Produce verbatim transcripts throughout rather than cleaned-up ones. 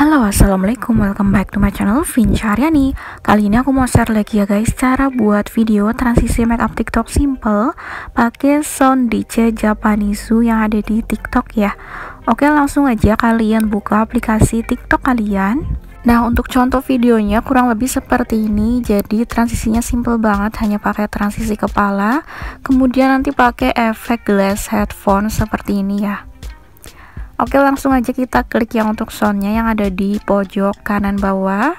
Halo, assalamualaikum, welcome back to my channel Vinca Ariani. Kali ini aku mau share lagi ya guys cara buat video transisi makeup TikTok simple pakai sound D J Japanizu yang ada di TikTok ya. Oke, langsung aja kalian buka aplikasi TikTok kalian. Nah, untuk contoh videonya kurang lebih seperti ini. Jadi transisinya simple banget, hanya pakai transisi kepala, kemudian nanti pakai efek glass headphone seperti ini ya. Oke, langsung aja kita klik yang untuk soundnya yang ada di pojok kanan bawah.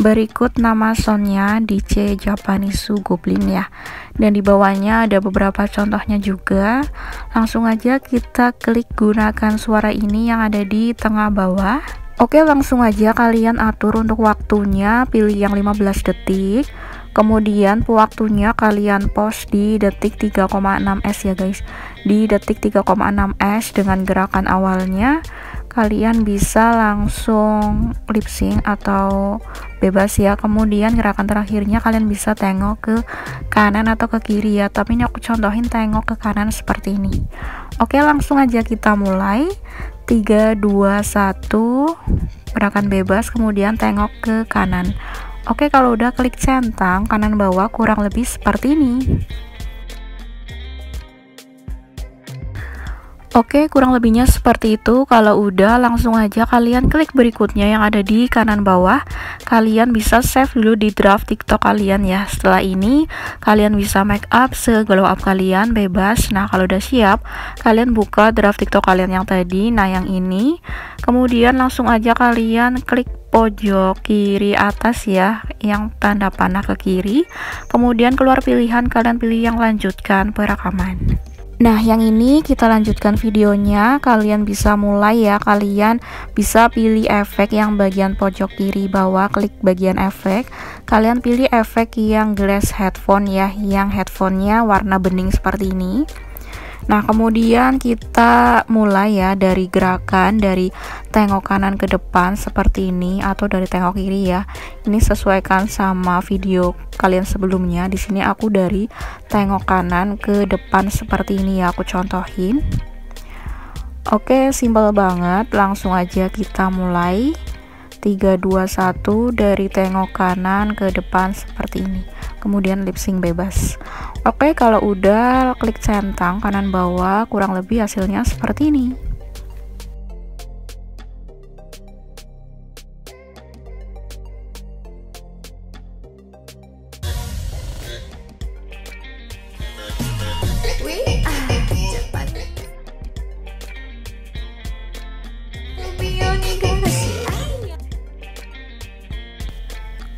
Berikut nama soundnya D J Japanizu Goblin ya. Dan di bawahnya ada beberapa contohnya juga. Langsung aja kita klik gunakan suara ini yang ada di tengah bawah. Oke, langsung aja kalian atur untuk waktunya, pilih yang lima belas detik. Kemudian waktunya kalian post di detik tiga koma enam s ya guys. Di detik tiga koma enam s dengan gerakan awalnya kalian bisa langsung lip sync atau bebas ya. Kemudian gerakan terakhirnya kalian bisa tengok ke kanan atau ke kiri ya. Tapi ini aku contohin tengok ke kanan seperti ini. Oke, langsung aja kita mulai. Tiga, dua, satu, gerakan bebas, kemudian tengok ke kanan. Oke, kalau udah klik centang kanan bawah kurang lebih seperti ini. Oke, kurang lebihnya seperti itu. Kalau udah, langsung aja kalian klik berikutnya yang ada di kanan bawah. Kalian bisa save dulu di draft TikTok kalian ya. Setelah ini kalian bisa make up se-glow up kalian bebas. Nah, kalau udah siap, kalian buka draft TikTok kalian yang tadi, nah yang ini. Kemudian langsung aja kalian klik pojok kiri atas ya, yang tanda panah ke kiri. Kemudian keluar pilihan, kalian pilih yang lanjutkan perekaman. Nah, yang ini kita lanjutkan videonya. Kalian bisa mulai ya. Kalian bisa pilih efek yang bagian pojok kiri bawah, klik bagian efek. Kalian pilih efek yang glass headphone ya, yang headphone-nya warna bening seperti ini. Nah, kemudian kita mulai ya dari gerakan dari tengok kanan ke depan seperti ini atau dari tengok kiri ya. Ini sesuaikan sama video kalian sebelumnya. Di sini aku dari tengok kanan ke depan seperti ini ya, aku contohin. Oke, simpel banget. Langsung aja kita mulai. tiga, dua, satu, dari tengok kanan ke depan seperti ini. Kemudian lip sync bebas. Oke, kalau udah klik centang kanan bawah kurang lebih hasilnya seperti ini.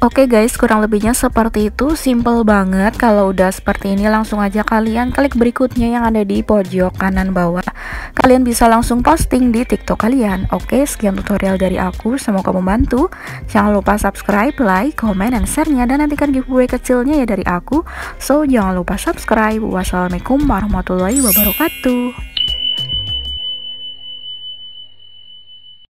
Oke guys, kurang lebihnya seperti itu, simple banget. Kalau udah seperti ini, langsung aja kalian klik berikutnya yang ada di pojok kanan bawah. Kalian bisa langsung posting di TikTok kalian. Oke, sekian tutorial dari aku, semoga membantu. Jangan lupa subscribe, like, comment, dan share-nya. Dan nantikan giveaway kecilnya ya dari aku. So, jangan lupa subscribe. Wassalamualaikum warahmatullahi wabarakatuh.